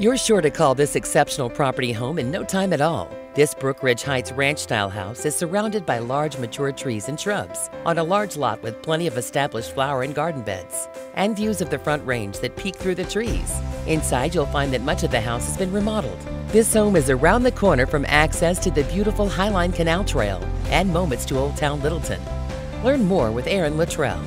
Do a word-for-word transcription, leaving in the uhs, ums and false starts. You're sure to call this exceptional property home in no time at all. This Brookridge Heights ranch-style house is surrounded by large mature trees and shrubs on a large lot with plenty of established flower and garden beds and views of the Front Range that peek through the trees. Inside, you'll find that much of the house has been remodeled. This home is around the corner from access to the beautiful Highline Canal Trail and moments to Old Town Littleton. Learn more with Aaron Luttrell.